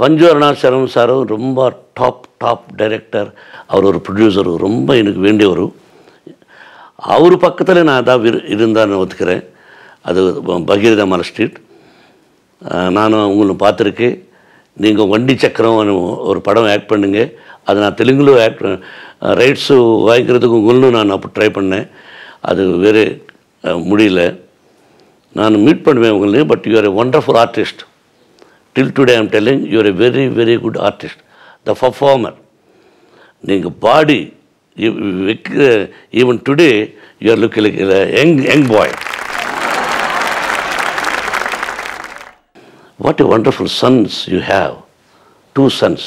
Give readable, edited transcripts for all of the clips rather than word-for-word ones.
பஞ்சு அருணாச்சலம் சாரும் ரொம்ப டாப் டாப் டைரக்டர். அவர் ஒரு ப்ரொடியூசரு, ரொம்ப எனக்கு வேண்டியவர். அவர் பக்கத்தில் நான் தான் இருந்தான்னு ஒத்துக்கிறேன். அது பகீரதமலை ஸ்ட்ரீட். நானும் அவங்களும் பார்த்துருக்கேன். நீங்கள் வண்டி சக்கரம் ஒரு படம் ஆக்ட் பண்ணுங்க, அது நான் தெலுங்கிலும் ஆக்ட் ரைட்ஸு வாங்கிக்கிறதுக்கு உங்களும் நான் அப்போ ட்ரை பண்ணேன். அது வேறு முடியல. நான் மீட் பண்ணுவேன் உங்களையும். But you're a wonderful artist. Till today I am telling, you are a very very good artist, the performer. Your body, even today you are looking like a young boy. What a wonderful sons you have. Two sons,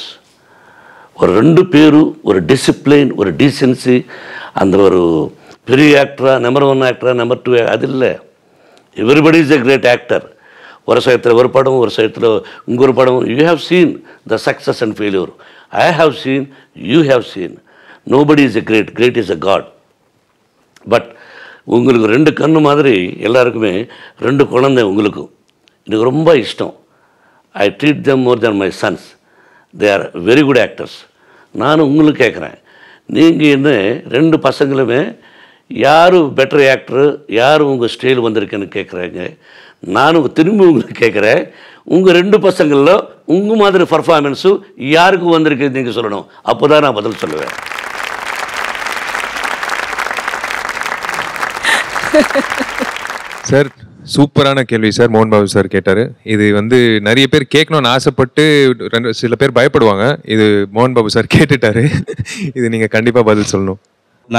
or rendu peru, or discipline, or decency, and or peru actor, number one actor, number two, adilla. Everybody is a great actor. ஒரு சையத்தில் ஒரு படம், ஒரு சையத்தில் இன்னொரு படம். You have seen the success and failure. I have seen, you have seen. Nobody is a great, great is a God. But உங்களுக்கு ரெண்டு கண்ணு மாதிரி எல்லாருக்குமே ரெண்டு குழந்தை. உங்களுக்கும் எனக்கு ரொம்ப இஷ்டம். I treat them more than my sons. They are very good actors. நான் உங்களுக்கு கேட்குறேன், நீங்கள் என்ன ரெண்டு பசங்களுமே யார் பெட்டர் ஆக்டரு, யார் உங்கள் ஸ்டைல் வந்திருக்குன்னு கேட்குறாங்க. நானும் திரும்பி உங்களுக்கு கேட்குறேன், உங்கள் ரெண்டு பசங்களில் உங்கள் மாதிரி பர்ஃபார்மென்ஸு யாருக்கு வந்திருக்கு நீங்கள் சொல்லணும். அப்போ தான் நான் பதில் சொல்லுவேன். சார் சூப்பரான கேள்வி சார் மோகன் பாபு சார் கேட்டார். இது நிறைய பேர் கேட்கணும்னு ஆசைப்பட்டு சில பேர் பயப்படுவாங்க. இது மோகன் பாபு சார் கேட்டுட்டாரு. இது நீங்கள் கண்டிப்பாக பதில் சொல்லணும்.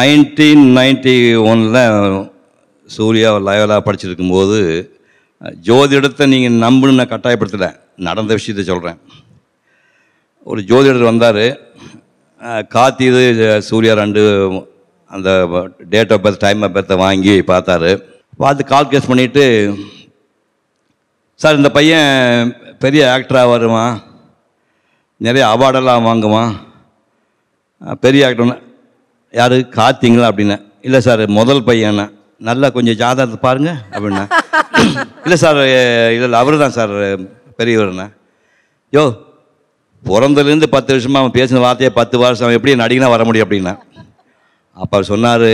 1991 சூர்யா லைவலாக படிச்சிருக்கும்போது ஜோதிடத்தை நீங்கள் நம்புன்னு நான் கட்டாயப்படுத்தலை, நடந்த விஷயத்தை சொல்கிறேன். ஒரு ஜோதிடர் வந்தார், காத்திது சூர்யா ரெண்டு அந்த date of birth, time of பர்த்தை வாங்கி பார்த்தாரு. பார்த்து கால் கேஸ் பண்ணிவிட்டு, சார் இந்த பையன் பெரிய ஆக்டராக வருவான், நிறைய அவார்டெல்லாம் வாங்குவான், பெரிய ஆக்டர்னா யார் காத்திங்களா அப்படின்னா, இல்லை சார் முதல் பையனா, நல்லா கொஞ்சம் ஜாதகத்தை பாருங்கள் அப்படின்னா, இல்லை சார் இதில் அவர் தான் சார் பெரியவர்ண்ணா. யோ பிறந்தலேருந்து 10 வருஷமாக அவன் பேசின வார்த்தையை 10 வருஷம், அவன் எப்படி நடிகனா வர முடியும் அப்படின்னா. அப்போ அவர் சொன்னார்,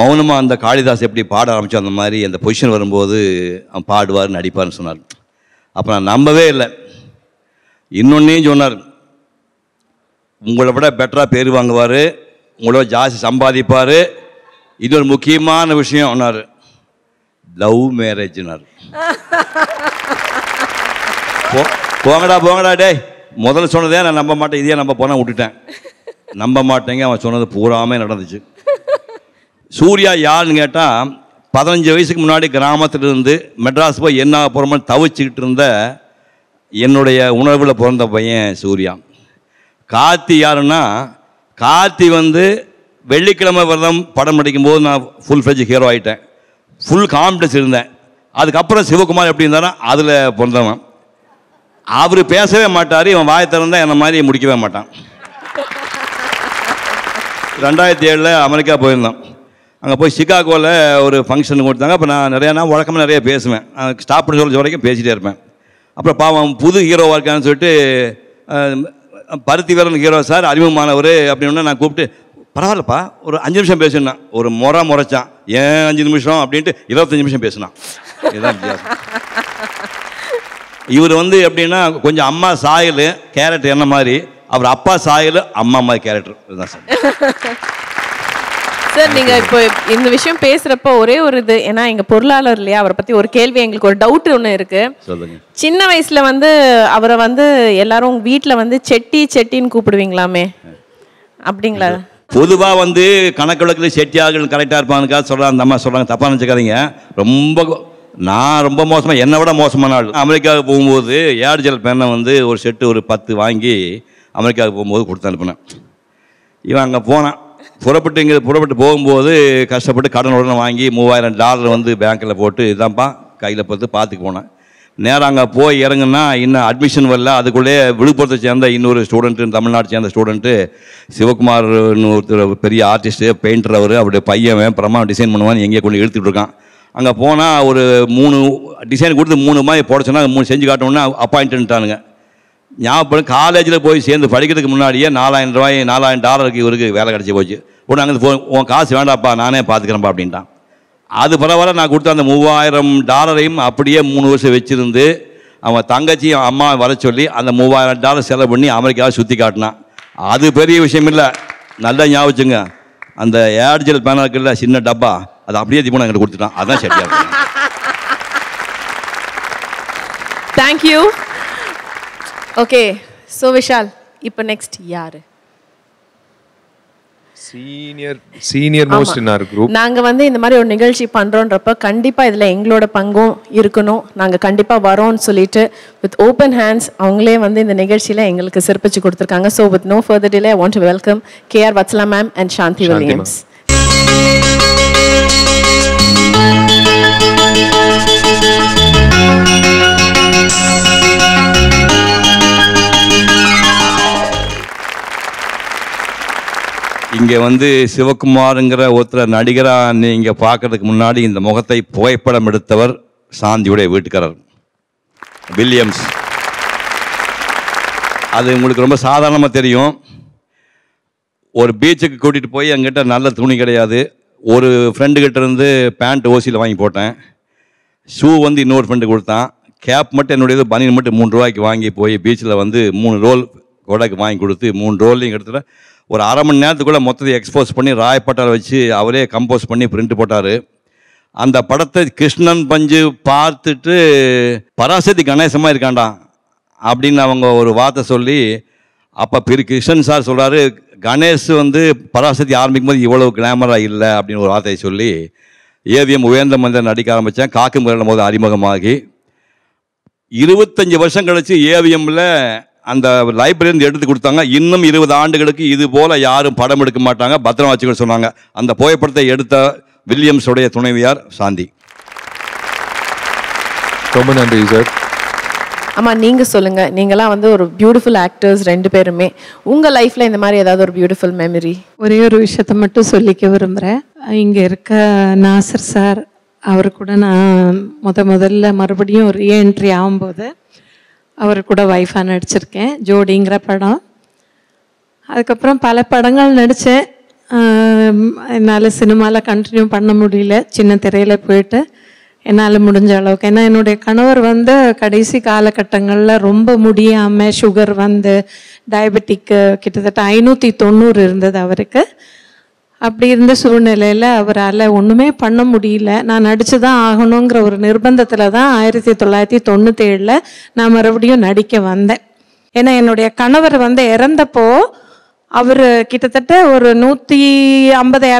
மௌனமாக அந்த காளிதாஸ் எப்படி பாட ஆரம்பித்தோம் அந்த மாதிரி அந்த பொசிஷன் வரும்போது அவன் பாடுவார், நடிப்பார்னு சொன்னார். அப்போ நான் நம்பவே இல்லை. இன்னொன்னையும் சொன்னார், உங்களை விட பெட்டராக பேர் வாங்குவார், உங்களோட ஜாஸ்தி சம்பாதிப்பார், இன்னொரு முக்கியமான விஷயம் ஒன்னார், லவ் மேரேஜ்னார். போங்கடா போங்கடா டே, முதல்ல சொன்னதே நான் நம்ப மாட்டேன், இதே நம்ப போனால் விட்டுட்டேன். நம்ப மாட்டேங்க, அவன் சொன்னது பூராமே நடந்துச்சு. சூர்யா யாருன்னு கேட்டால் 15 வயசுக்கு முன்னாடி கிராமத்திலிருந்து மெட்ராஸ் போய் என்ன போகிறோம்னு தவிச்சுக்கிட்டு இருந்த என்னுடைய உணர்வில் பிறந்த பையன் சூர்யா. கார்த்தி யாருன்னா, கார்த்தி வெள்ளிக்கிழமை விரதம் படம் நடிக்கும்போது நான் ஃபுல் ஃப்ளெஜ் ஹீரோ ஆகிட்டேன், ஃபுல் கான்ஃபிடன்ஸ் இருந்தேன். அதுக்கப்புறம் சிவகுமார் எப்படி இருந்தாரோ அதில் பிறந்தவன். அவர் பேசவே மாட்டார், இவன் வாயை திறந்தா என்னை மாதிரி முடிக்கவே மாட்டான். 2007 அமெரிக்கா போயிருந்தோம். அங்கே போய் சிகாகோவில் ஒரு ஃபங்க்ஷன் கொடுத்தாங்க. அப்போ நான் வழக்கமாக நிறைய பேசுவேன், ஸ்டாப் பண்ணி சொல்ல வரைக்கும் பேசிகிட்டே இருப்பேன். அப்புறம் பாவம் புது ஹீரோவாக இருக்கான்னு சொல்லிட்டு பருத்தி வீரன் ஹீரோ சார் அறிமுகமானவர் அப்படின்னு நான் கூப்பிட்டு, பரவாயில்லப்பா ஒரு 5 நிமிஷம் பேசுனா, ஒரு முறைச்சான். ஏன் 5 நிமிஷம் அப்படின்ட்டு 25 நிமிஷம் பேசுனான். இதுதான் வித்தியாசம். இவர் எப்படின்னா கொஞ்சம் அம்மா சாயல் கேரக்டர் என்ன மாதிரி, அவர் அப்பா சாயல் அம்மா மாதிரி கேரக்டர். இதுதான் சார். சார் நீங்கள் இப்போ இந்த விஷயம் பேசுகிறப்ப ஒரே ஒரு இது, ஏன்னா எங்கள் பொருளாளர் இல்லையா, அவரை பற்றி ஒரு கேள்வி, எங்களுக்கு ஒரு டவுட் ஒன்று இருக்குது. சின்ன வயசில் அவரை எல்லாரும் வீட்டில் செட்டி செட்டின்னு கூப்பிடுவீங்களாமே, அப்படிங்களா? பொதுவாக கணக்கு செட்டியார்கள் கரெக்டாக இருப்பாங்கக்காக சொல்கிறாங்க, அந்த அம்மா சொல்கிறாங்க, தப்பாக நினச்சிக்காதீங்க. நான் ரொம்ப மோசமாக, என்னை விட மோசமான ஆள். அமெரிக்காவுக்கு போகும்போது ஏர்ஜெல் பேனை ஒரு செட்டு ஒரு 10 வாங்கி அமெரிக்காவுக்கு போகும்போது கொடுத்து அனுப்பினேன். இவன் அங்கே போனான், புறப்பட்டு போகும்போது கஷ்டப்பட்டு கடன் உடனே வாங்கி $3000 பேங்க்கில் போட்டு இதான்ப்பா கையில் பார்த்துக்கு போனேன். நேராக அங்கே போய் இறங்குன்னா இன்னும் அட்மிஷன் வரல. அதுக்குள்ளே விழுப்புரத்தை சேர்ந்த இன்னொரு ஸ்டூடெண்ட்டு, தமிழ்நாடு சேர்ந்த ஸ்டூடெண்ட்டு, சிவகுமார்னு ஒருத்தர் பெரிய ஆர்டிஸ்ட்டு, பெயிண்டர், அவருடைய பையன் பிரமா டிசைன் பண்ணுவான்னு எங்கேயே கொண்டு எடுத்துகிட்டு இருக்கான். அங்கே போனால் ஒரு 3 டிசைன் கொடுத்து 3 மாதிரி போட சொன்னால் 3 செஞ்சு காட்டணும்னா அப்பாயின்ட்டானுங்க. या कालेज सर् पड़क मुनाड़े $4000 की और वे कौन उन्हें कासु वापा नाने पाकपा अब अब परवा ना कुछ अंत $3000 अब 3 वर्ष वे तंगी अम्मा वरचि अंत $3000 से पड़ी अमेरिका सुति काटना अभी विषयम ना याचुंग अंत एडजल पेन चिन्ह डबा अब अदा thank you okay so Vishal இப்போ நெக்ஸ்ட் யாரு senior senior most in our group நாங்க வந்து இந்த மாதிரி ஒரு நிகழ்ச்சி பண்றோம்ன்றப்ப கண்டிப்பா இதுல எங்களோட பங்கும் இருக்கணும் நாங்க கண்டிப்பா வரோம்னு சொல்லிட்டு வித் open hands அவங்களே வந்து இந்த நிகழ்ச்சியில எங்களுக்கு சிறப்பிச்சு கொடுத்திருக்காங்க so with no further delay I want to welcome K. R. Vatsala ma'am and Shanthi Valiams இங்கே வந்து சிவகுமார்ங்கற ஒருத்தர் நடிகரா நீங்க பார்க்கிறதுக்கு முன்னாடி இந்த முகத்தை புகைப்படம் எடுத்தவர் சாந்தியுடைய வீட்டுக்காரர் வில்லியம்ஸ் அது உங்களுக்கு ரொம்ப சாதாரணமா தெரியும் ஒரு பீச்சுக்கு கூட்டிட்டு போய் அங்கட்ட நல்ல துணி கிடையாது ஒரு ஃப்ரெண்ட் கிட்ட இருந்து பேண்ட் ஓசில வாங்கி போட்டேன் ஷூ வந்து இன்னொரு ஃப்ரெண்ட் கொடுத்தான் கேப் மட்டும் என்னோடது பனியன் மட்டும் ₹3 வாங்கி போய் பீச்சில் வந்து 3 ரோல் கோடக்கு வாங்கி கொடுத்து 3 ரோல்லையும் எடுத்துற और अरे मण नेर मत एक्सपोज पड़ी रायपटार वे कंपोज पड़ी प्रिंट पटार अंत पड़ते कृष्णन पंजु पार्तुट्टु पराशक्ति गणेशमा इरुक्कांडा अब और वार्ता सोल्ली अप्पा कृष्णन सार सोल्रारु गणेश वंदु पराशक्ति आरंबिक्कुम पोदु इव्वलु ग्लैमरा इल्ल अप्पडिनु ओरु वार्त्तै सोल्ली एविएम उयर्ंद मनिधन नडिक्क आरंबिच्चेन काक्कुम कल्लम पोदु अरिमुगमागि 25 वर्षम कழிச்சு एविएम ल அந்த லைப்ரரியில எடுத்து கொடுத்தாங்க இன்னும் 20 ஆண்டுகளுக்கு இது போல யாரும் படம் எடுக்க மாட்டாங்க பத்ரமா வச்சுக்க சொன்னாங்க அந்த புகைப்படத்தை எடுத்த வில்லியம்ஸ் உடைய துணைவியார் சாந்தி ரொம்ப நன்றி சார் அம்மா நீங்க சொல்லுங்க நீங்கலாம் வந்து ஒரு பியூட்டிஃபுல் ஆக்டர்ஸ் ரெண்டு பேருமே உங்க லைஃப்ல இந்த மாதிரி ஏதாவது ஒரு பியூட்டிஃபுல் மெமரி ஒரே ஒரு விஷயத்தை மட்டும் சொல்லிக்க விரும்பறேன் இங்க இருக்க நாசர் சார் அவர் கூட நான் முதல்ல மறுபடியும் ரீ என்ட்ரி ஆகும்போது और वाइफा नड़चर जोड़ी पड़म अदक पल पड़ नड़े सिनिमाला कंटिन्यू पड़ मुड़े चिन्ह तेल पेट मुड़े कणवर वो कड़सी काल कट्टंगल्ला रोम्ब मुडियाम शुगर वो डायबिटिक किट्टत्तट्ट 590 அப்படி இருந்த சூழ்நிலையில அவரால ஒண்ணுமே பண்ண முடியல நான் நடிச்சு தான் ஆகணும்ங்கற ஒரு நிர்பந்தத்துல தான் 1997ல நான் மறுபடியும் நடிக்க வந்தேன் ஏனா என்னோட கணவர் வந்து இறந்தப்போ அவர் கிட்டத்தட்ட ஒரு 150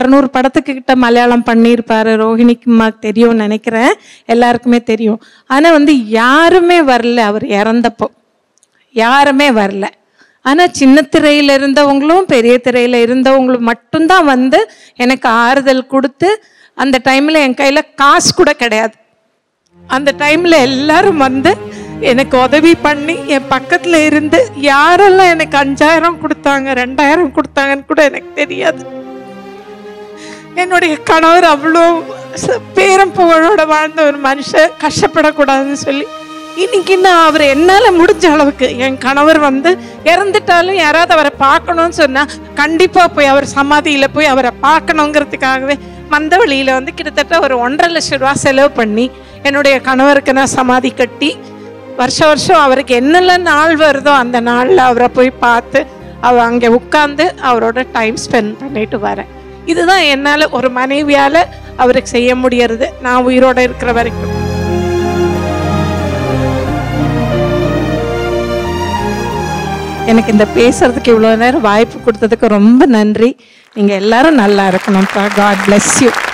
200 படத்துக்கு கிட்ட மலையாளம் பண்ணிருப்பாரு ரோஹிணிக்குமா தெரியும் நினைக்கிறேன் எல்லாருக்குமே தெரியும் ஆனா வந்து யாருமே வரல அவர் இறந்தப்போ யாருமே வரல ஆனா சின்ன திரையில இருந்தவங்களும் பெரிய திரையில இருந்தவங்களும் மட்டும் தான் வந்து எனக்கு ஆறுதல் கொடுத்து அந்த டைம்ல என் கையில காசு கூட கிடையாது அந்த டைம்ல எல்லாரும் வந்து எனக்கு உதவி பண்ணி என் பக்கத்துல இருந்து யாரெல்லாம் எனக்கு 5000 கொடுத்தாங்க 2000 கொடுத்தாங்கன்னு கூட எனக்கு தெரியாது என்னோட கணவர் அவ்வளோ பேரும் புகழோட வாழ்ந்த ஒரு மனுஷன் கஷ்டப்படக்கூடாதுன்னு சொல்லி இன்னைக்கு நான் அவர் என்னால முடிஞ்ச அளவுக்கு என் கணவர் வந்து இறந்துட்டாலும் யாராவது அவரை பார்க்கணும்னு சொன்னா கண்டிப்பா போய் அவர் சமாதியில போய் அவரை பார்க்கணும்ங்கிறதுக்காகவே மந்தவளியில வந்து கிட்டத்தட்ட ஒரு 1.5 லட்சம் ரூபாய் செலவு பண்ணி என்னுடைய கணவருக்கு நான் சமாதி கட்டி வருஷம் வருஷம் அவருக்கு என்னெல்லாம் நாள் வருதோ அந்த நாள்ல அவரை போய் பார்த்து அவர் அங்கே உட்கார்ந்து அவரோட டைம் ஸ்பெண்ட் பண்ணிட்டு வரேன் இதுதான் என்னால ஒரு மனைவியால அவருக்கு செய்ய முடியறது நான் உயிரோட இருக்கிற வரைக்கும் எனக்கு இந்த பேசிறதுக்கு இவ்வளவு நேரம் வாய்ப்பு கொடுத்ததுக்கு ரொம்ப நன்றி நீங்க எல்லாரும் நல்லா இருக்கணும் God bless you